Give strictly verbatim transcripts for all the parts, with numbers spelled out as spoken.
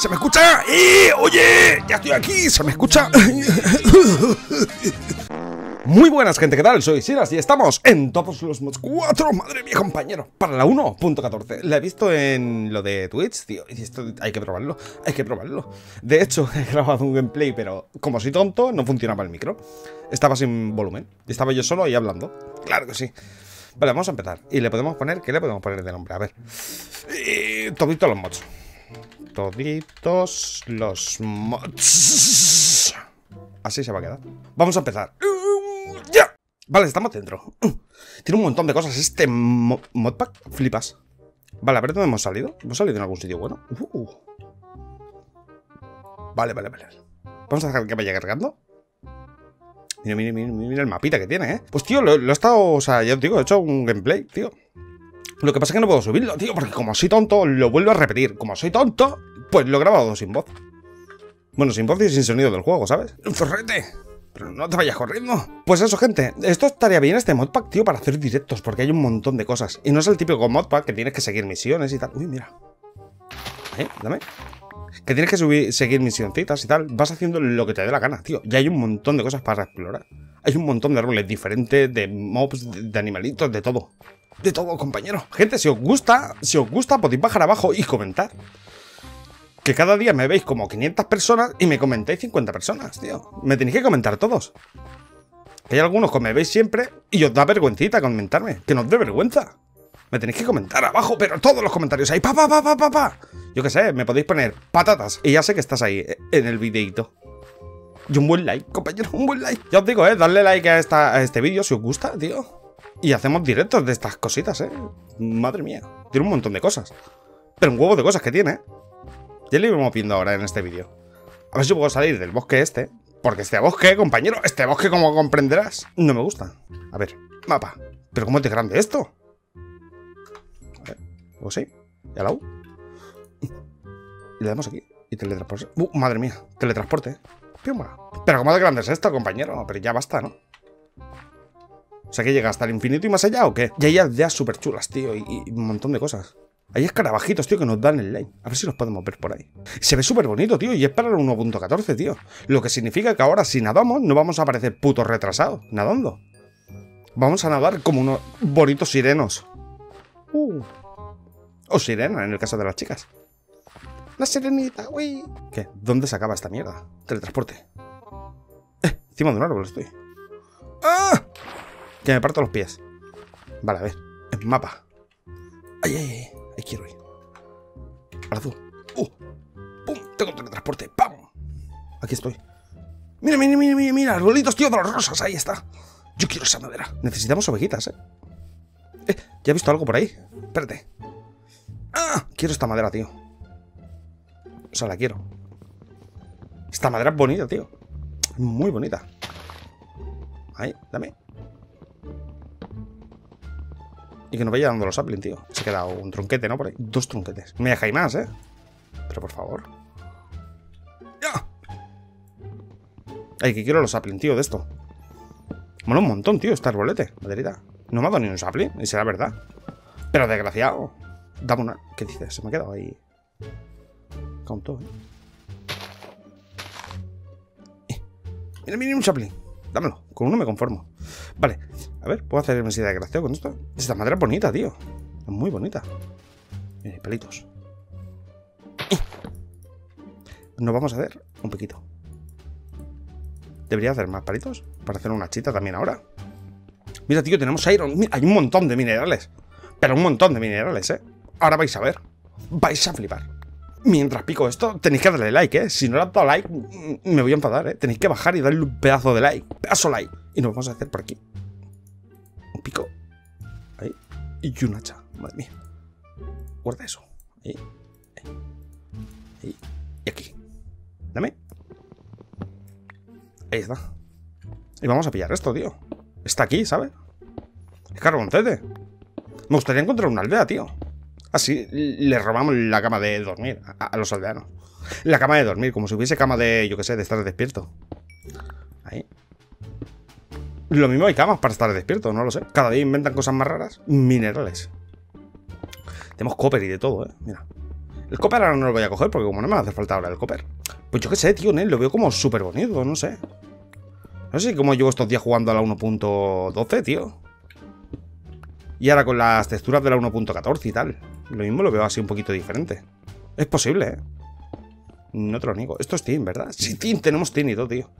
¿Se me escucha? ¡Eh! ¡Oye! ¡Ya estoy aquí! ¿Se me escucha? Muy buenas, gente, ¿qué tal? Soy Silas y estamos en Todos los Mods cuatro. Madre mía, compañero, para la uno punto catorce. La he visto en lo de Twitch, tío. Y esto hay que probarlo, hay que probarlo. De hecho, he grabado un gameplay, pero como soy tonto, no funcionaba el micro. Estaba sin volumen, estaba yo solo ahí hablando. Claro que sí. Vale, vamos a empezar. Y le podemos poner, ¿qué le podemos poner de nombre? A ver, eh, Toditos los Mods. Toditos los Mods. Así se va a quedar. Vamos a empezar. ¡Ya! Vale, estamos dentro. Tiene un montón de cosas este mo modpack. Flipas. Vale, a ver dónde hemos salido. ¿Hemos salido en algún sitio bueno? Uh. Vale, vale, vale. Vamos a dejar que vaya cargando. Mira, mira, mira, mira el mapita que tiene, ¿eh? Pues, tío, lo, lo he estado... O sea, ya os digo, he hecho un gameplay, tío. Lo que pasa es que no puedo subirlo, tío, porque como soy tonto, lo vuelvo a repetir. Como soy tonto, pues lo he grabado sin voz. Bueno, sin voz y sin sonido del juego, ¿sabes? ¡Un zorrete! Pero no te vayas corriendo. Pues eso, gente. Esto estaría bien, este modpack, tío, para hacer directos, porque hay un montón de cosas. Y no es el típico modpack que tienes que seguir misiones y tal. Uy, mira. ¿Eh? Dame. Que tienes que subir, seguir misioncitas y tal. Vas haciendo lo que te dé la gana, tío. Ya hay un montón de cosas para explorar. Hay un montón de árboles diferentes, de mobs, de, de animalitos, de todo. De todo, compañero. Gente, si os gusta, si os gusta, podéis bajar abajo y comentar. Que cada día me veis como quinientas personas y me comentáis cincuenta personas, tío. Me tenéis que comentar todos. Que hay algunos que me veis siempre y os da vergüencita comentarme. Que no os dé vergüenza. Me tenéis que comentar abajo, pero todos los comentarios ahí. Pa, pa, pa, pa, pa, pa. Yo qué sé, me podéis poner patatas. Y ya sé que estás ahí, en el videito. Y un buen like, compañero, un buen like. Ya os digo, eh, darle like a, esta, a este vídeo si os gusta, tío. Y hacemos directos de estas cositas, eh. Madre mía, tiene un montón de cosas. Pero un huevo de cosas que tiene, eh. Ya lo íbamos viendo ahora en este vídeo. A ver si puedo salir del bosque este. Porque este bosque, compañero, este bosque, como comprenderás, no me gusta. A ver, mapa. Pero cómo es de grande esto. A ver, o sí. Y a la U. Y le damos aquí. Y teletransporte. Uh, madre mía. Teletransporte. Piumba. Pero cómo de grande es esto, compañero. Pero ya basta, ¿no? O sea, que llega hasta el infinito y más allá, ¿o qué? Y hay ideas súper chulas, tío. Y, y un montón de cosas. Hay escarabajitos, tío, que nos dan el like. A ver si los podemos ver por ahí. Se ve súper bonito, tío, y es para el uno punto catorce, tío. Lo que significa que ahora, si nadamos, no vamos a parecer putos retrasados nadando. Vamos a nadar como unos bonitos sirenos. Uh. O sirena, en el caso de las chicas. La sirenita, uy. ¿Qué? ¿Dónde se acaba esta mierda? Teletransporte. Eh, encima de un árbol estoy. ¡Ah! Que me parto los pies. Vale, a ver. El mapa. Ay, ay, ay. Ahí quiero ir. Al azul. ¡Uh! ¡Pum! Tengo teletransporte. ¡Pam! Aquí estoy. ¡Mira, mira, mira, mira! mira arbolitos, tío, de las rosas. Ahí está. Yo quiero esa madera. Necesitamos ovejitas, ¿eh? Eh, ya he visto algo por ahí. Espérate. ¡Ah! Quiero esta madera, tío. O sea, la quiero. Esta madera es bonita, tío. Muy bonita. Ahí, dame. Y que nos vaya dando los saplings, tío. Se ha quedado un tronquete, ¿no? Por ahí. Dos tronquetes. Me dejáis más, ¿eh? Pero por favor. ¡Ya! Ay, que quiero los saplings, tío, de esto. Mola un montón, tío, este arbolete. Maderita. No me ha dado ni un sapling, y será verdad. Pero desgraciado. Dame una. ¿Qué dices? Se me ha quedado ahí. Countó, ¿eh? eh. Mira, mira, un sapling. Dámelo. Con uno me conformo. Vale. A ver, ¿puedo hacer una silla de graceo con esto? Esta madera es bonita, tío. Es muy bonita. Mira, pelitos. Nos vamos a hacer un piquito. Debería hacer más palitos para hacer una chita también ahora. Mira, tío, tenemos iron. Mira, hay un montón de minerales. Pero un montón de minerales, ¿eh? Ahora vais a ver. Vais a flipar. Mientras pico esto, tenéis que darle like, ¿eh? Si no le has dado like, me voy a enfadar, ¿eh? Tenéis que bajar y darle un pedazo de like. Pedazo like. Y nos vamos a hacer por aquí. Un pico. Ahí. Y un hacha. Madre mía. Guarda eso. Ahí. Ahí. Ahí. Y aquí. Dame. Ahí está. Y vamos a pillar esto, tío. Está aquí, ¿sabes? Es carboncete. Me gustaría encontrar una aldea, tío. Así le robamos la cama de dormir a, a los aldeanos. La cama de dormir. Como si hubiese cama de, yo qué sé, de estar despierto. Ahí. Lo mismo hay camas para estar despierto, no lo sé. Cada día inventan cosas más raras. Minerales. Tenemos copper y de todo, eh. Mira. El copper ahora no lo voy a coger porque como no me hace falta ahora el copper. Pues yo qué sé, tío, ¿eh? Lo veo como súper bonito, no sé. No sé cómo llevo estos días jugando a la uno punto doce, tío. Y ahora con las texturas de la uno punto catorce y tal. Lo mismo lo veo así un poquito diferente. Es posible, ¿eh? No te lo niego. Esto es Team, ¿verdad? Sí, Team, tenemos Team y todo, tío.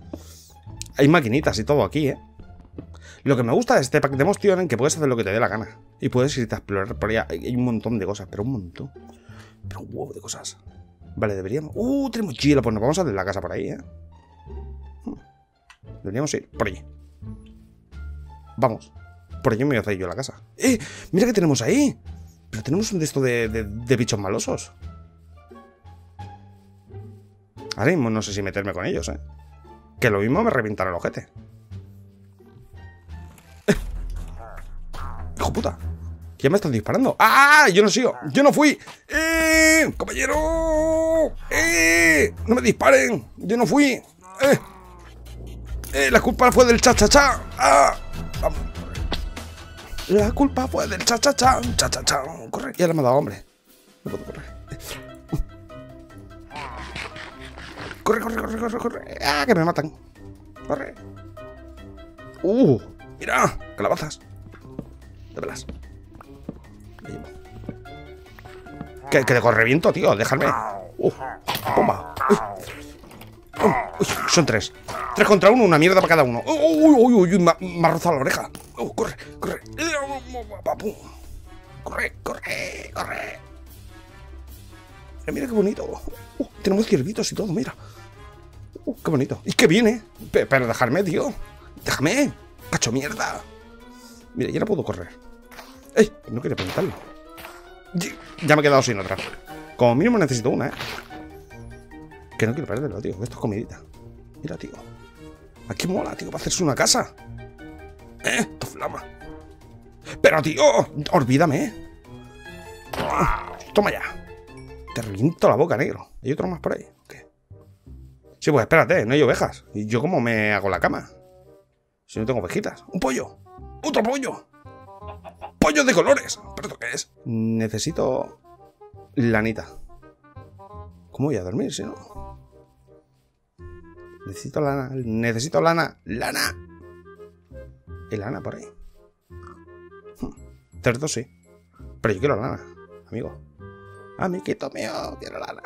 Hay maquinitas y todo aquí, ¿eh? Lo que me gusta de este pack de mods, tío, es que puedes hacer lo que te dé la gana. Y puedes irte a explorar por allá. Hay un montón de cosas, pero un montón. Pero un huevo de cosas. Vale, deberíamos... ¡Uh! Tenemos chila. Pues nos vamos a hacer la casa por ahí, ¿eh? Deberíamos ir por allí. Vamos. Por allí me voy a hacer yo la casa. ¡Eh! ¡Mira que tenemos ahí! Pero tenemos un de esto de, de, de bichos malosos. Ahora mismo no sé si meterme con ellos, ¿eh? Que lo mismo me reventará el ojete. ¡Eh! ¡Hijo puta! ¿Quién me están disparando? ¡Ah! Yo no sigo. ¡Yo no fui! ¡Eh! ¡Compañero! ¡Eh! ¡No me disparen! ¡Yo no fui! ¡Eh! Eh, la culpa fue del cha-cha-cha. ¡Ah! La culpa fue del cha-cha-cha. Cha-cha-cha. Corre. Ya le hemos dado, hombre. No puedo correr. Corre, corre, corre, corre, corre. ¡Ah, que me matan! Corre. ¡Uh! ¡Mira! ¡Calabazas! Dámelas. Que, que te corre viento, tío. Déjame. ¡Uh! ¡Bomba! Uh. Uh. Uy, son tres. Tres contra uno, una mierda para cada uno. ¡Uy, uy, uy! uy me, me ha rozado la oreja. Uh, ¡Corre, corre! ¡Corre, corre, corre! Mira qué bonito. Uh, tenemos ciervitos y todo, mira. Uh, ¡Qué bonito! ¡Y qué viene! Pe pero dejarme, tío. ¡Déjame! ¡Cacho mierda! Mira, ya no puedo correr. ¡Ey! No quería preguntarlo. Ya me he quedado sin otra. Como mínimo necesito una, ¿eh? Que no quiero perderlo, tío. Esto es comidita. Mira, tío. Aquí mola, tío. Va a hacerse una casa. ¡Eh! Esto flama. Pero, tío. Olvídame, ¿eh? Toma ya. Te reviento la boca, negro. ¿Hay otro más por ahí? ¿Qué? Sí, pues espérate. No hay ovejas. ¿Y yo cómo me hago la cama? Si no tengo ovejitas. ¡Un pollo! ¡Otro pollo! ¡Pollo de colores! ¿Pero esto qué es? Necesito... lanita. ¿Cómo voy a dormir si no? Necesito lana. Necesito lana. ¡Lana! ¿Hay lana por ahí? Hm. Cerdo sí. Pero yo quiero lana, amigo. Amiguito mío, quiero lana.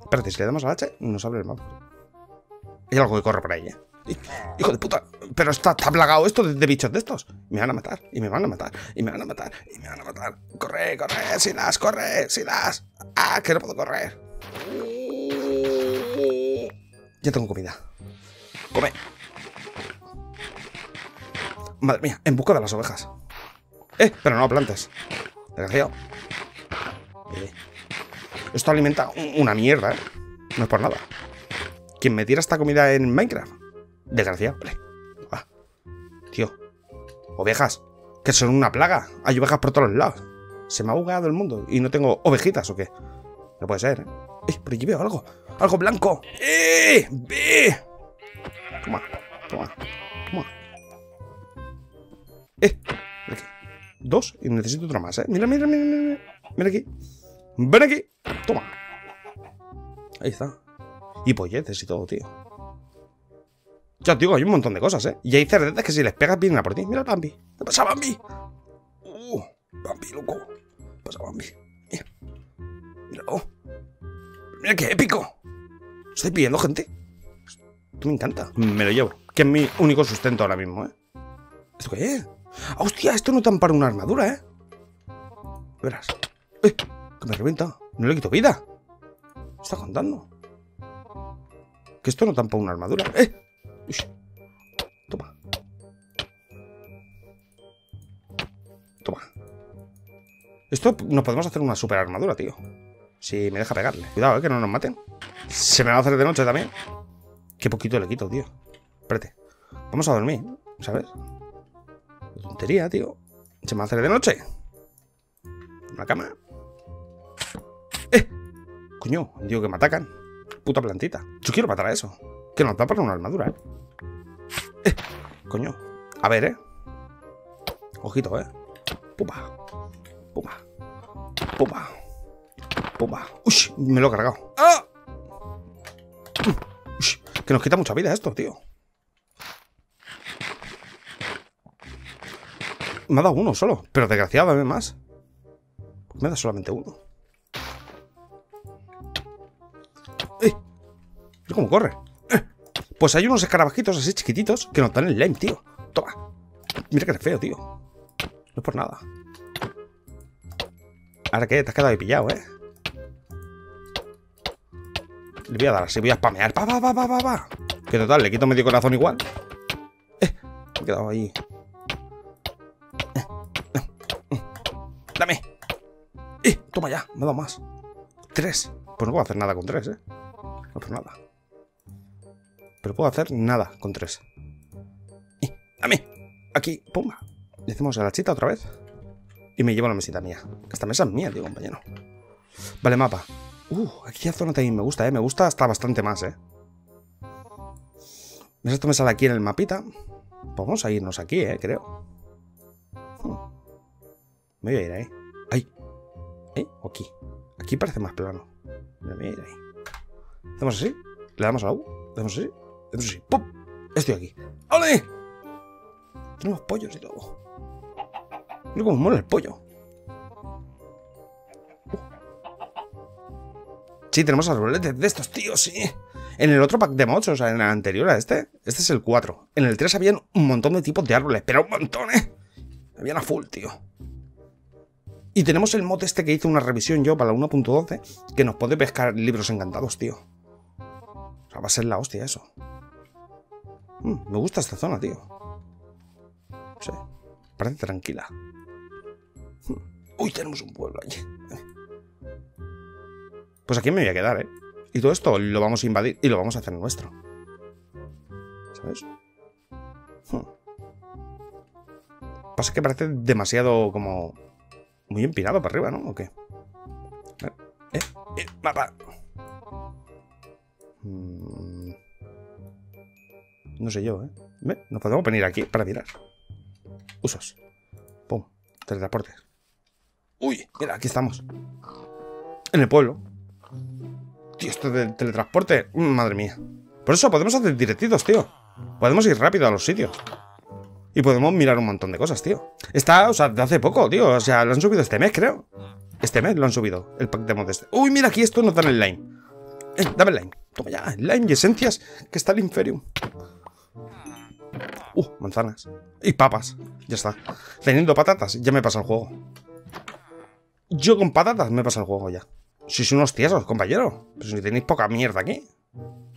Espérate, si le damos al H, nos abre el mapa. Hay algo que corre por ahí, ¿eh? Hijo de puta, pero está, está plagado esto de, de bichos de estos. Me van a matar, y me van a matar, y me van a matar, y me van a matar. Corre, corre, Silas, corre, Silas. Ah, que no puedo correr. Ya tengo comida. Come. Madre mía, en busca de las ovejas. Eh, pero no plantes. Desgraciado. Eh. Esto alimenta una mierda, ¿eh? No es por nada. ¿Quién me tira esta comida en Minecraft? Desgraciado, vale. Ah, tío. Ovejas, que son una plaga. Hay ovejas por todos lados. Se me ha ahogado el mundo y no tengo ovejitas o qué. No puede ser, ¿eh? ¡Eh! Pero yo veo algo. ¡Algo blanco! ¡Eh! ¡Ve! Toma, toma, toma. ¡Eh! Ven aquí. Dos y necesito otra más, ¿eh? Mira, mira, mira, mira. Mira aquí. Ven aquí. Toma. Ahí está. Y polletes y todo, tío. Ya, tío, hay un montón de cosas, ¿eh? Y hay cerdetas que si les pegas vienen a por ti. Mira el Bambi. ¿Qué pasa, Bambi? Uh, Bambi, loco. ¿Qué pasa, Bambi? Mira. Míralo. Mira qué épico. Estoy pidiendo, gente. Esto me encanta. Me lo llevo. Que es mi único sustento ahora mismo, ¿eh? ¿Esto qué es? ¡Ah, hostia! Esto no tan para una armadura, ¿eh? Verás. ¡Eh! Que me revienta. No le quito vida. ¿Qué está contando? Que esto no tan para una armadura. ¡Eh! Uy, toma. Toma. Esto nos podemos hacer una super armadura, tío. Si me deja pegarle. Cuidado, eh, que no nos maten. Se me va a hacer de noche también. Qué poquito le quito, tío. Espérate. Vamos a dormir, ¿sabes? La tontería, tío. Se me va a hacer de noche. Una cama. ¡Eh! Coño, digo que me atacan. Puta plantita. Yo quiero matar a eso. Que nos da para una armadura, ¿eh? ¿eh? Coño. A ver, ¿eh? Ojito, ¿eh? Pumba. Pumba. Pumba. Pumba. Uy, me lo he cargado. ¡Ah! Ush, que nos quita mucha vida esto, tío. Me ha dado uno solo, pero desgraciadamente más. Me da solamente uno. ¡Eh! Mira cómo corre. ¡Eh! Pues hay unos escarabajitos así chiquititos que nos dan el lime, tío. Toma. Mira que eres feo, tío. No es por nada. Ahora que te has quedado ahí pillado, eh. Le voy a dar así, voy a spamear. Pa, pa, pa, pa, pa, pa. Que total, le quito medio corazón igual. Eh, me he quedado ahí. Eh, eh, eh. Dame. Eh, toma ya, me ha dado más. Tres. Pues no puedo hacer nada con tres, eh. No puedo hacer nada. Pero puedo hacer nada con tres. Eh, dame. Aquí, pumba. Le hacemos a la chita otra vez. Y me llevo a la mesita mía. Esta mesa es mía, tío, compañero. Vale, mapa. Uh, aquí la zona también me gusta, eh. Me gusta hasta bastante más, eh. Esto me sale aquí en el mapita. Pues vamos a irnos aquí, eh, creo. Hmm. Me voy a ir ahí. Ahí. Ahí o aquí. Aquí parece más plano. Me voy a ir ahí. Hacemos así. Le damos a la U. Le damos así. Le damos así. ¡Pum! Estoy aquí. ¡Ole! Tenemos pollos y todo. Mira cómo mola el pollo. Sí, tenemos arboletes de estos, tíos, sí. En el otro pack de mods, o sea, en el anterior a este, este es el cuatro. En el tres habían un montón de tipos de árboles, pero un montón, ¿eh? Habían a full, tío. Y tenemos el mod este que hice una revisión yo para la uno punto doce, que nos puede pescar libros encantados, tío. O sea, va a ser la hostia eso. Mm, me gusta esta zona, tío. No sé, parece tranquila. Mm. Uy, tenemos un pueblo allí. Pues aquí me voy a quedar, ¿eh? Y todo esto lo vamos a invadir y lo vamos a hacer nuestro. ¿Sabes? Hmm. Pasa que parece demasiado como... muy empinado para arriba, ¿no? ¿O qué? Eh, eh, mapa. Hmm. No sé yo, ¿eh? ¿Ve? Nos podemos venir aquí para tirar. Usos. Pum. Teletransportes. Uy, mira, aquí estamos. En el pueblo. Tío, esto del teletransporte, madre mía. Por eso podemos hacer directitos, tío. Podemos ir rápido a los sitios. Y podemos mirar un montón de cosas, tío. Está, o sea, de hace poco, tío. O sea, lo han subido este mes, creo. Este mes lo han subido, el pack de mod este. Uy, mira, aquí esto nos dan el lime. Eh, dame el lime. Toma ya, el lime y esencias, que está el inferium. Uh, manzanas. Y papas, ya está. Teniendo patatas, ya me pasa el juego. Yo con patatas me pasa el juego ya. Sois unos tiesos, compañero. Pero si tenéis poca mierda aquí. No,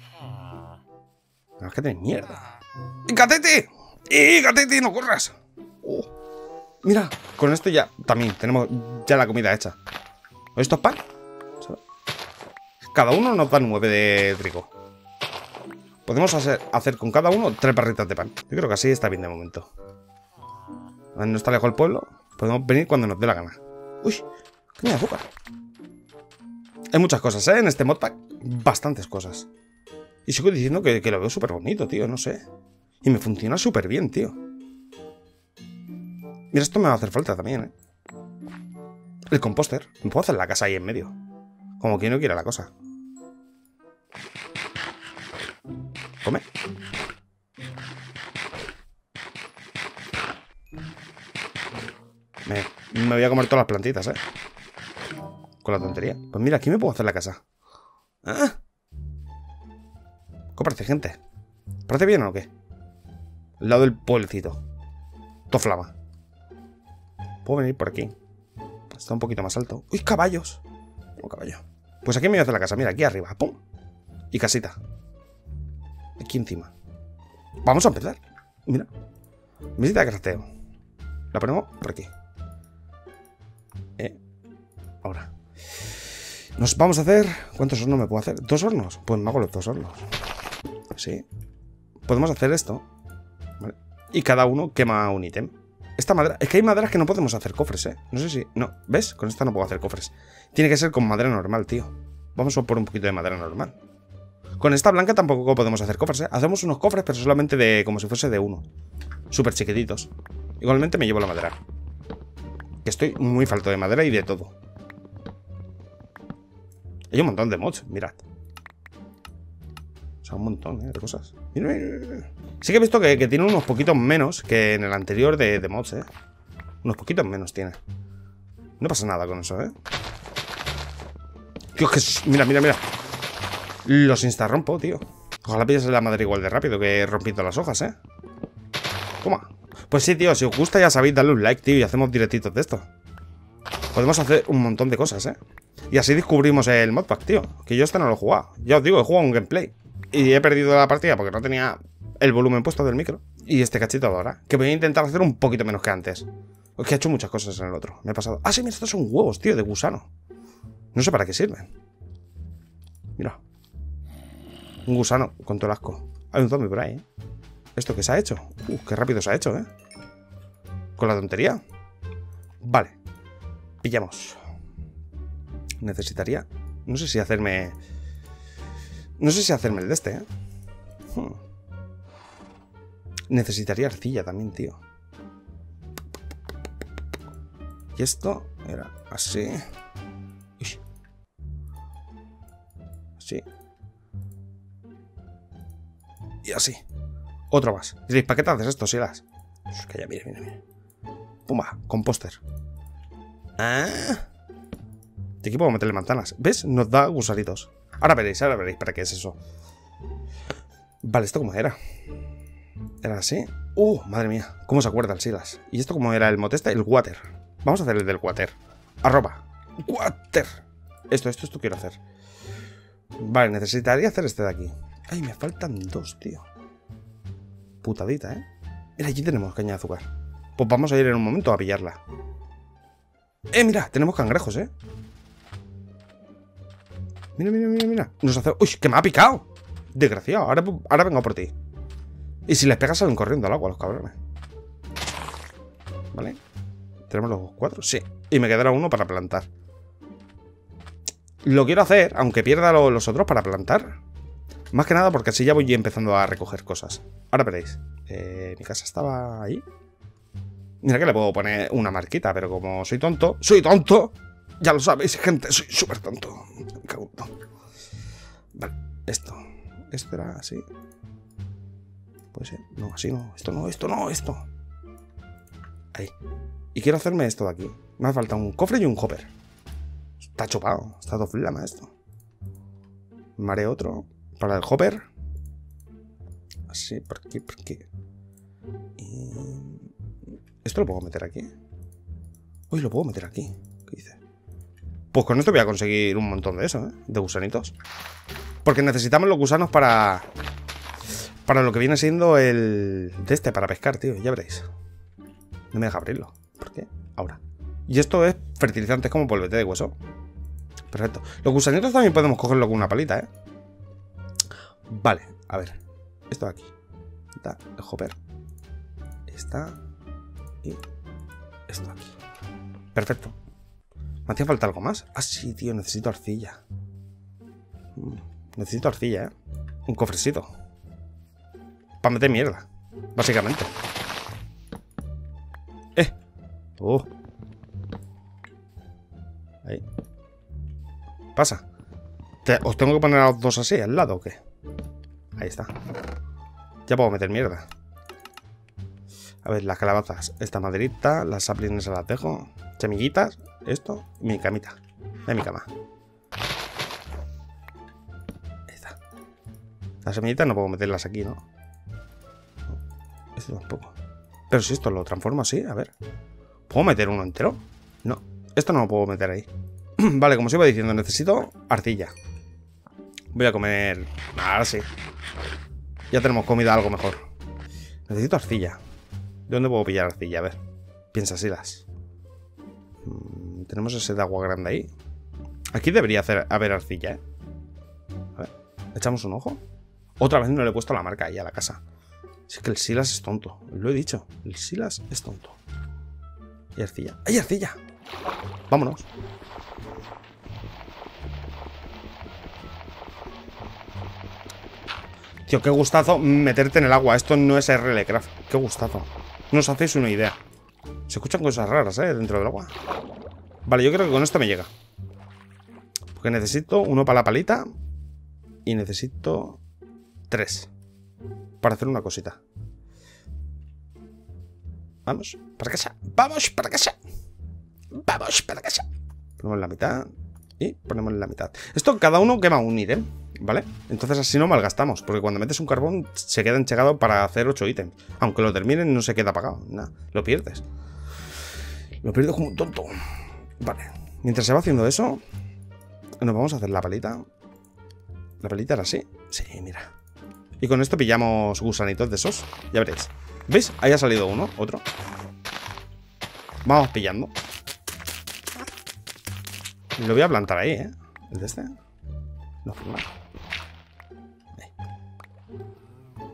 es que tenéis mierda. ¡Y gatete! ¡Y gatete! ¡No corras! Oh. Mira, con esto ya también tenemos ya la comida hecha. ¿Esto es pan? ¿Sabes? Cada uno nos da nueve de trigo. Podemos hacer, hacer con cada uno tres barritas de pan. Yo creo que así está bien de momento. No está lejos el pueblo. Podemos venir cuando nos dé la gana. ¡Uy! ¡Qué azúcar! Hay muchas cosas, ¿eh? En este modpack, bastantes cosas. Y sigo diciendo que, que lo veo súper bonito, tío, no sé. Y me funciona súper bien, tío. Mira, esto me va a hacer falta también, ¿eh? El composter. Me puedo hacer la casa ahí en medio. Como quien no quiera la cosa. Come. Me, me voy a comer todas las plantitas, ¿eh? Con la tontería. Pues mira, aquí me puedo hacer la casa. ¿Ah? ¿Cómo parece, gente? ¿Parece bien o qué? Al lado del pueblecito. Todo flama. Puedo venir por aquí. Está un poquito más alto. ¡Uy, caballos! Tengo caballo. Pues aquí me voy a hacer la casa. Mira, aquí arriba. ¡Pum! Y casita. Aquí encima. Vamos a empezar. Mira. Mesita de crafteo. La ponemos por aquí. Eh. Ahora. Nos vamos a hacer... ¿Cuántos hornos me puedo hacer? ¿Dos hornos? Pues me hago los dos hornos. Sí. Podemos hacer esto. ¿Vale? Y cada uno quema un ítem. Esta madera... Es que hay maderas que no podemos hacer cofres, ¿eh? No sé si... No. ¿Ves? Con esta no puedo hacer cofres. Tiene que ser con madera normal, tío. Vamos a por un poquito de madera normal. Con esta blanca tampoco podemos hacer cofres, ¿eh? Hacemos unos cofres, pero solamente de... como si fuese de uno. Súper chiquititos. Igualmente me llevo la madera. Que estoy muy falto de madera y de todo. Hay un montón de mods, mirad. O sea, un montón, ¿eh? De cosas. Mira, mira, mira. Sí que he visto que, que tiene unos poquitos menos que en el anterior de, de mods, ¿eh? Unos poquitos menos tiene. No pasa nada con eso, ¿eh? Dios, que... Mira, mira, mira. Los instarrompo, tío. Ojalá pilles la madre igual de rápido que rompiendo las hojas, ¿eh? Toma. Pues sí, tío, si os gusta ya sabéis, darle un like, tío, y hacemos directitos de esto. Podemos hacer un montón de cosas, ¿eh? Y así descubrimos el modpack, tío. Que yo este no lo he jugado. Ya os digo, he jugado un gameplay. Y he perdido la partida porque no tenía el volumen puesto del micro. Y este cachito ahora, que voy a intentar hacer un poquito menos que antes. Es que he hecho muchas cosas en el otro. Me he pasado... Ah, sí, mira, estos son huevos, tío, de gusano. No sé para qué sirven. Mira. Un gusano con todo el asco. Hay un zombie por ahí, ¿eh? ¿Esto qué se ha hecho? Uh, qué rápido se ha hecho, ¿eh? Con la tontería. Vale. Pillamos. Necesitaría... No sé si hacerme... No sé si hacerme el de este, ¿eh? Hmm. Necesitaría arcilla también, tío. Y esto era así. Así. Y así. Otro más. Y diréis, ¿para qué te haces esto, Silas? Pues que ya, mira, mira, mira. Pumba, composter. ¿Ah? De aquí puedo meterle manzanas. ¿Ves? Nos da gusaritos. Ahora veréis, ahora veréis para qué es eso. Vale, ¿esto cómo era? Era así. ¡Uh! Madre mía, ¿cómo se acuerda el Silas? ¿Y esto cómo era el motesta? El water. Vamos a hacer el del water. Arroba. Water. Esto, esto, esto quiero hacer. Vale, necesitaría hacer este de aquí. Ay, me faltan dos, tío. Putadita, ¿eh? Mira, aquí tenemos caña de azúcar. Pues vamos a ir en un momento a pillarla. ¡Eh, mira! Tenemos cangrejos, ¿eh? Mira, mira, mira, mira. Nos hace... ¡Uy, que me ha picado! Desgraciado, ahora, ahora vengo por ti. Y si les pegas salen corriendo al agua, los cabrones. ¿Vale? ¿Tenemos los cuatro? Sí. Y me quedará uno para plantar. Lo quiero hacer, aunque pierda lo, los otros para plantar. Más que nada porque así ya voy empezando a recoger cosas. Ahora veréis. Eh, mi casa estaba ahí. Mira que le puedo poner una marquita, pero como soy tonto... ¡Soy tonto! Ya lo sabéis, gente. Soy súper tonto. Me cago en todo. Vale, esto. Esto era así. Puede ser. No, así no. Esto no, esto no, esto. Ahí. Y quiero hacerme esto de aquí. Me hace falta un cofre y un hopper. Está chupado. Está todo flama esto. Me haré otro. Para el hopper. Así, por aquí, por aquí. Y... ¿Esto lo puedo meter aquí? Uy, lo puedo meter aquí. ¿Qué dices? Pues con esto voy a conseguir un montón de eso, ¿eh? De gusanitos. Porque necesitamos los gusanos para... Para lo que viene siendo el... De este, para pescar, tío. Ya veréis. No me deja abrirlo. ¿Por qué? Ahora. Y esto es fertilizantes como polvete de hueso. Perfecto. Los gusanitos también podemos cogerlo con una palita, ¿eh? Vale, a ver. Esto de aquí. Está el hopper. Está. Y esto de aquí. Perfecto. ¿Me hacía falta algo más? Ah, sí, tío, necesito arcilla. Necesito arcilla, ¿eh? Un cofrecito. Para meter mierda, básicamente. ¡Eh! ¡Oh! Ahí. Pasa. ¿Os tengo que poner a los dos así, al lado o qué? Ahí está. Ya puedo meter mierda. A ver, las calabazas. Esta maderita, las saplines se las dejo. Semillitas, esto, mi camita. De mi cama. Ahí está. Las semillitas no puedo meterlas aquí, ¿no? Esto tampoco. Pero si esto lo transformo así, a ver. ¿Puedo meter uno entero? No, esto no lo puedo meter ahí. Vale, como os iba diciendo, necesito arcilla. Voy a comer... Ahora sí. Ya tenemos comida algo mejor. Necesito arcilla. ¿De dónde puedo pillar arcilla? A ver. Piensa así las... Tenemos ese de agua grande ahí. Aquí debería hacer, haber arcilla, ¿eh? A ver. ¿Echamos un ojo? Otra vez no le he puesto la marca ahí a la casa. Si es que el Silas es tonto. Lo he dicho. El Silas es tonto. Y arcilla. ¡Hay arcilla! Vámonos. Tío, qué gustazo meterte en el agua. Esto no es RLCraft. Qué gustazo. No os hacéis una idea. Se escuchan cosas raras, ¿eh? Dentro del agua. Vale, yo creo que con esto me llega. que necesito uno para la palita y necesito tres para hacer una cosita. Vamos, para casa. Vamos, para casa. Vamos, para casa. Ponemos la mitad y ponemos la mitad. Esto cada uno que va a unir, ¿eh? ¿Vale? Entonces así no malgastamos, porque cuando metes un carbón se queda enchegado para hacer ocho ítems. Aunque lo terminen no se queda apagado. Nada, lo pierdes. Lo pierdo como un tonto. Vale. Mientras se va haciendo eso, nos vamos a hacer la palita. La palita era así. Sí, mira. Y con esto pillamos gusanitos de esos. Ya veréis. ¿Veis? Ahí ha salido uno, otro. Vamos pillando. Lo voy a plantar ahí, ¿eh? El de este. No, no.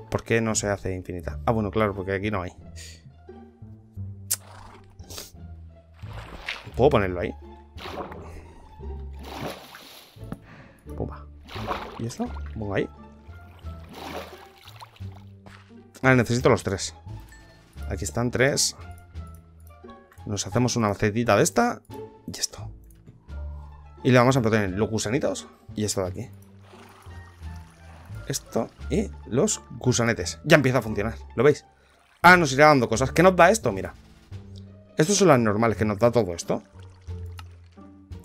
¿Por qué no se hace infinita? Ah, bueno, claro, porque aquí no hay. ¿Puedo ponerlo ahí? Pumba. ¿Y esto? Pongo ahí. Ah, necesito los tres. Aquí están tres. Nos hacemos una macetita de esta. Y esto. Y le vamos a poner los gusanitos. Y esto de aquí. Esto y los gusanetes. Ya empieza a funcionar, ¿lo veis? Ah, nos irá dando cosas. ¿Qué nos da esto? Mira. Estos son las normales que nos da todo esto.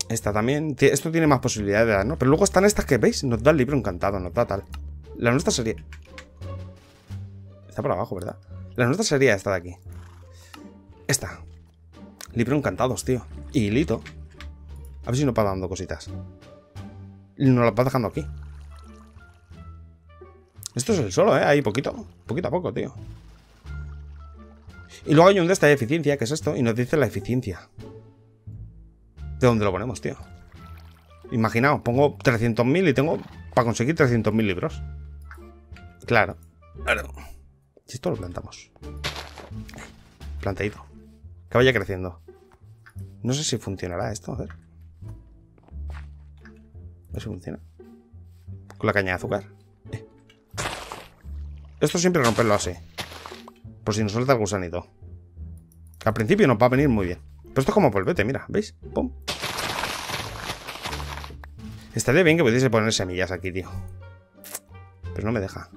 Esta también. Esto tiene más posibilidades de dar, ¿no? Pero luego están estas que, ¿veis? Nos da el libro encantado, nos da tal. La nuestra sería... Está por abajo, ¿verdad? La nuestra sería esta de aquí. Esta. Libro encantados, tío. Y hilito. A ver si nos va dando cositas. Nos las va dejando aquí. Esto es el solo, ¿eh? Ahí poquito. Poquito a poco, tío. Y luego hay un de esta de eficiencia, que es esto. Y nos dice la eficiencia. ¿De dónde lo ponemos, tío? Imaginaos, pongo trescientos mil y tengo para conseguir trescientos mil libros. Claro. Claro. Y esto lo plantamos. Plantadito. Que vaya creciendo. No sé si funcionará esto. A ver. A ver si funciona. Con la caña de azúcar. Eh. Esto siempre romperlo así. Por si nos suelta el gusanito. Que al principio nos va a venir muy bien. Pero esto es como polvete, mira, ¿veis? Pum. Estaría bien que pudiese poner semillas aquí, tío. Pero no me deja.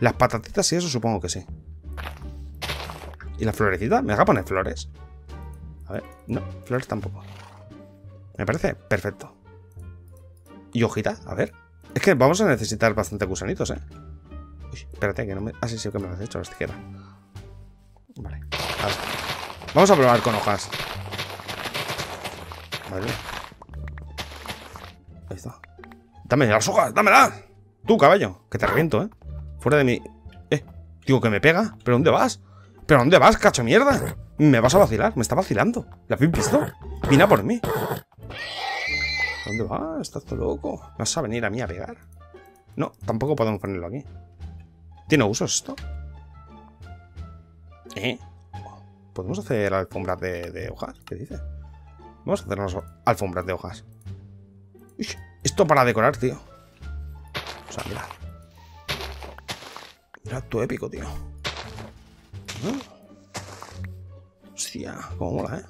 Las patatitas y eso supongo que sí. ¿Y las florecitas? ¿Me deja poner flores? A ver, no, flores tampoco. Me parece perfecto. ¿Y hojitas? A ver. Es que vamos a necesitar bastante gusanitos, ¿eh? Uy, espérate, que no me... Ah, sí, sí que me lo has hecho, las tijeras. Vale, a ver. Vamos a probar con hojas. Vale. Ahí está. Dame las hojas, dámelas. Tú, caballo, que te reviento, ¿eh? Fuera de mi... Eh, digo que me pega. ¿Pero dónde vas? ¿Pero dónde vas, cacho mierda? Me vas a vacilar, me está vacilando. ¿La habéis visto? Vine a por mí. ¿Dónde vas? Estás todo loco. ¿Me vas a venir a mí a pegar? No, tampoco podemos ponerlo aquí. ¿Tiene usos esto? ¿Eh? ¿Podemos hacer alfombras de, de hojas? ¿Qué dice? Vamos a hacer unas alfombras de hojas. Uy, esto para decorar, tío. O sea, mirad. Mirad tu épico, tío. ¿Eh? Hostia, como mola, ¿eh?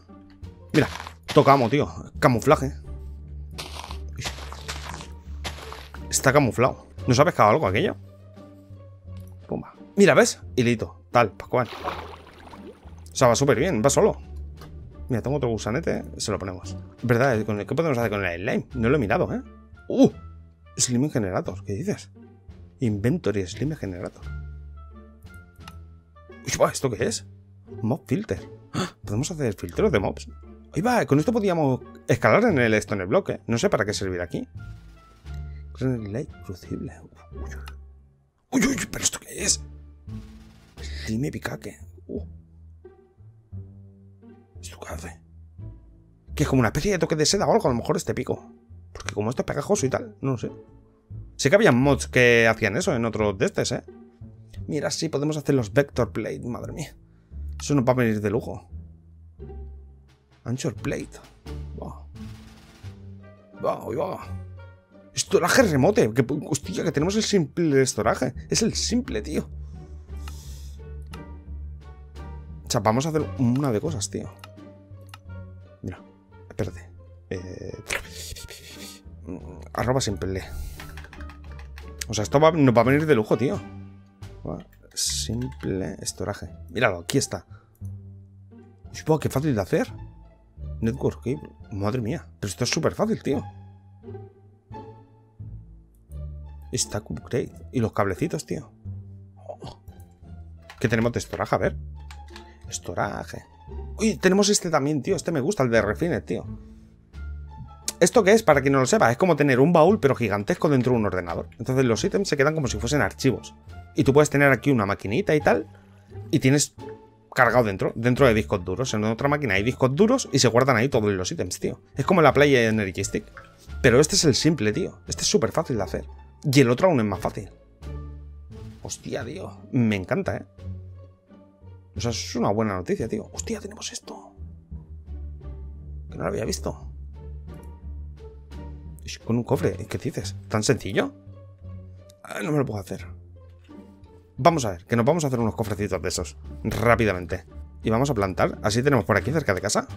Mira, tocamos, tío. Camuflaje. Uy. Está camuflado. ¿Nos ha pescado algo aquello? Pumba. Mira, ¿ves? Hilito. Tal, Pascual. O sea, va súper bien, va solo. Mira, tengo otro gusanete, se lo ponemos. ¿Verdad? ¿Qué podemos hacer con el slime? No lo he mirado, ¿eh? ¡Uh! Slime Generator, ¿qué dices? Inventory Slime Generator. Uy, va, ¿esto qué es? Mob Filter. ¡Ah! ¿Podemos hacer filtros de mobs? Ahí va, con esto podíamos escalar en el Stone Block, ¿eh? No sé para qué servir aquí. Light Crucible. Uy, uy, uy, ¿pero esto qué es? Slime Picaque. Uh. ¿Esto qué hace? Que es como una especie de toque de seda o algo, a lo mejor este pico. Porque como esto es pegajoso y tal, no lo sé. Sé que había mods que hacían eso en otros de estos, ¿eh? Mira, sí, podemos hacer los Vector Plate, madre mía. Eso nos va a venir de lujo. Anchor Plate. Wow. Wow, wow. Estoraje remote. Que, hostia, que tenemos el simple estoraje. Es el simple, tío. O sea, vamos a hacer una de cosas, tío. Mira, espérate. Eh... arroba simple. O sea, esto va, nos va a venir de lujo, tío. Simple estoraje. Míralo, aquí está. Supongo que fácil de hacer. Network, ¿qué? Madre mía. Pero esto es súper fácil, tío. Está upgrade. Y los cablecitos, tío. Oh. ¿Qué tenemos de estoraje? A ver. Estoraje. Uy, tenemos este también, tío. Este me gusta, el de Refine, tío. ¿Esto qué es? Para quien no lo sepa, es como tener un baúl, pero gigantesco, dentro de un ordenador. Entonces los ítems se quedan como si fuesen archivos. Y tú puedes tener aquí una maquinita y tal, y tienes cargado dentro, dentro de discos duros. En otra máquina hay discos duros y se guardan ahí todos los ítems, tío. Es como la playa de Energy Stick. Pero este es el simple, tío. Este es súper fácil de hacer. Y el otro aún es más fácil. Hostia, tío. Me encanta, ¿eh? O sea, es una buena noticia, tío. Hostia, tenemos esto. Que no lo había visto. Con un cofre, ¿qué dices? ¿Tan sencillo? Ah, no me lo puedo hacer. Vamos a ver, que nos vamos a hacer unos cofrecitos de esos rápidamente. Y vamos a plantar. Así tenemos por aquí cerca de casa.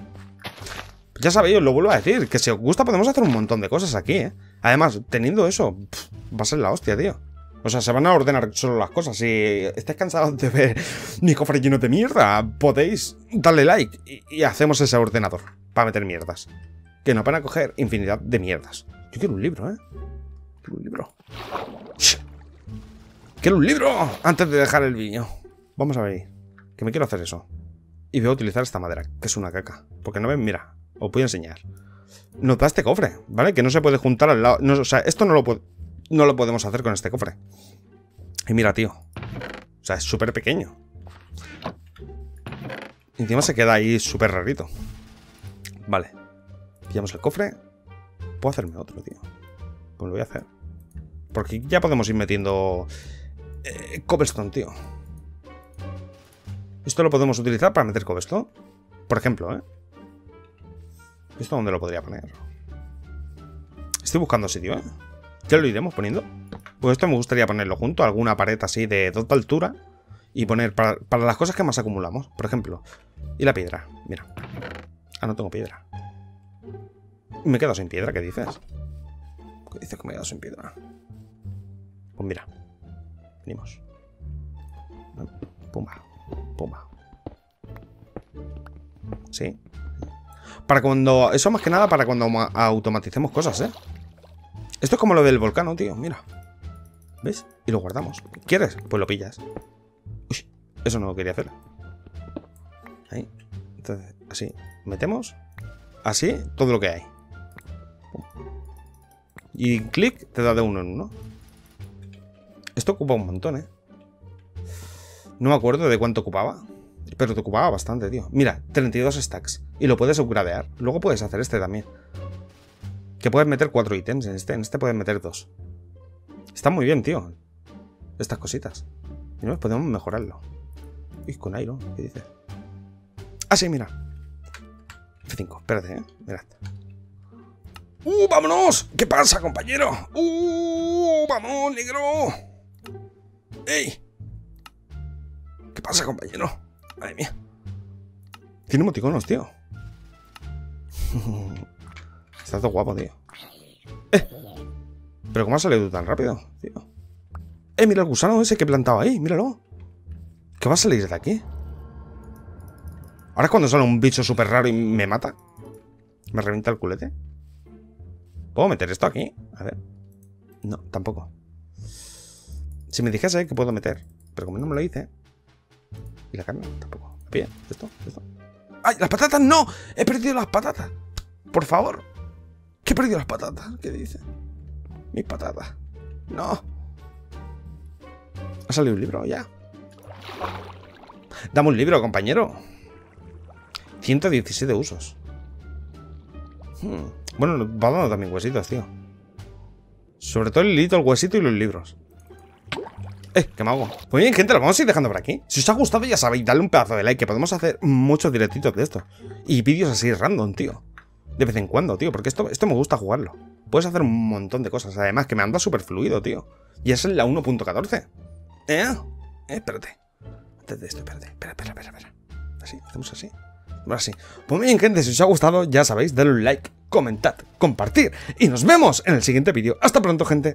Ya sabéis, os lo vuelvo a decir, que si os gusta podemos hacer un montón de cosas aquí, ¿eh? Además, teniendo eso, pff, va a ser la hostia, tío. O sea, se van a ordenar solo las cosas. Si estáis cansados de ver mi cofre lleno de mierda, podéis darle like y, y hacemos ese ordenador para meter mierdas. Que nos van a coger infinidad de mierdas. Yo quiero un libro, ¿eh? Quiero un libro. ¡Shh! ¡Quiero un libro! Antes de dejar el vídeo. Vamos a ver. Que me quiero hacer eso. Y voy a utilizar esta madera, que es una caca. Porque no ven, mira, os voy a enseñar. Nos da este cofre, ¿vale? Que no se puede juntar al lado. No, o sea, esto no lo, no lo podemos hacer con este cofre. Y mira, tío. O sea, es súper pequeño. Y encima se queda ahí súper rarito. Vale. Pillamos el cofre. Puedo hacerme otro, tío. Pues lo voy a hacer. Porque ya podemos ir metiendo eh, cobblestone, tío. Esto lo podemos utilizar para meter cobblestone. Por ejemplo, ¿eh? ¿Esto dónde lo podría poner? Estoy buscando sitio, ¿eh? Ya lo iremos poniendo. Pues esto me gustaría ponerlo junto a alguna pared así de dos de altura. Y poner para, para las cosas que más acumulamos. Por ejemplo. Y la piedra. Mira. Ah, no tengo piedra. Me he quedado sin piedra, ¿qué dices? ¿Qué dices que me he quedado sin piedra? Pues mira. Venimos. Pumba. Pumba. Sí. Para cuando... Eso más que nada para cuando automaticemos cosas, ¿eh? Esto es como lo del volcano, tío. Mira. ¿Ves? Y lo guardamos. ¿Quieres? Pues lo pillas. Uy, eso no lo quería hacer. Ahí. Entonces, así. Metemos. Así, todo lo que hay. Y clic, te da de uno en uno. Esto ocupa un montón, ¿eh? No me acuerdo de cuánto ocupaba. Pero te ocupaba bastante, tío. Mira, treinta y dos stacks. Y lo puedes upgradear. Luego puedes hacer este también. Que puedes meter cuatro ítems en este. En este puedes meter dos. Está muy bien, tío. Estas cositas. Y no podemos mejorarlo. Y con Iron, ¿qué dices? Ah, sí, mira. F cinco, espérate, ¿eh? Mirad. ¡Uh, vámonos! ¿Qué pasa, compañero? ¡Uh, vamos, negro! ¡Ey! ¿Qué pasa, compañero? Madre mía. Tiene emoticonos, tío. Está todo guapo, tío. ¡Eh! ¿Pero cómo ha salido tan rápido, tío? ¡Eh, mira el gusano ese que he plantado ahí! ¡Míralo! ¿Qué va a salir de aquí? Ahora es cuando sale un bicho súper raro y me mata. Me revienta el culete. ¿Puedo meter esto aquí? A ver. No, tampoco. Si me dijese que puedo meter. Pero como no me lo hice. Y la carne tampoco. Bien, esto, esto. ¡Ay, las patatas no! ¡He perdido las patatas! Por favor. ¿Qué he perdido las patatas? ¿Qué dice? Mis patatas. No. Ha salido un libro ya. Dame un libro, compañero. ciento diecisiete usos. Hmm. Bueno, va dando también huesitos, tío. Sobre todo el hilito, el huesito y los libros. Eh, ¿qué me hago? Pues bien, gente, lo vamos a ir dejando por aquí. Si os ha gustado, ya sabéis, dale un pedazo de like, que podemos hacer muchos directitos de esto. Y vídeos así random, tío. De vez en cuando, tío, porque esto, esto me gusta jugarlo. Puedes hacer un montón de cosas. Además, que me anda súper fluido, tío. Y es en la uno punto catorce. ¿Eh? ¿Eh? Espérate. Antes de esto, espérate. Espera, espera, espera, espera. Así, hacemos así. Ahora sí. Pues bien, gente, si os ha gustado, ya sabéis, dale un like, comentad, compartir y nos vemos en el siguiente vídeo. Hasta pronto, gente.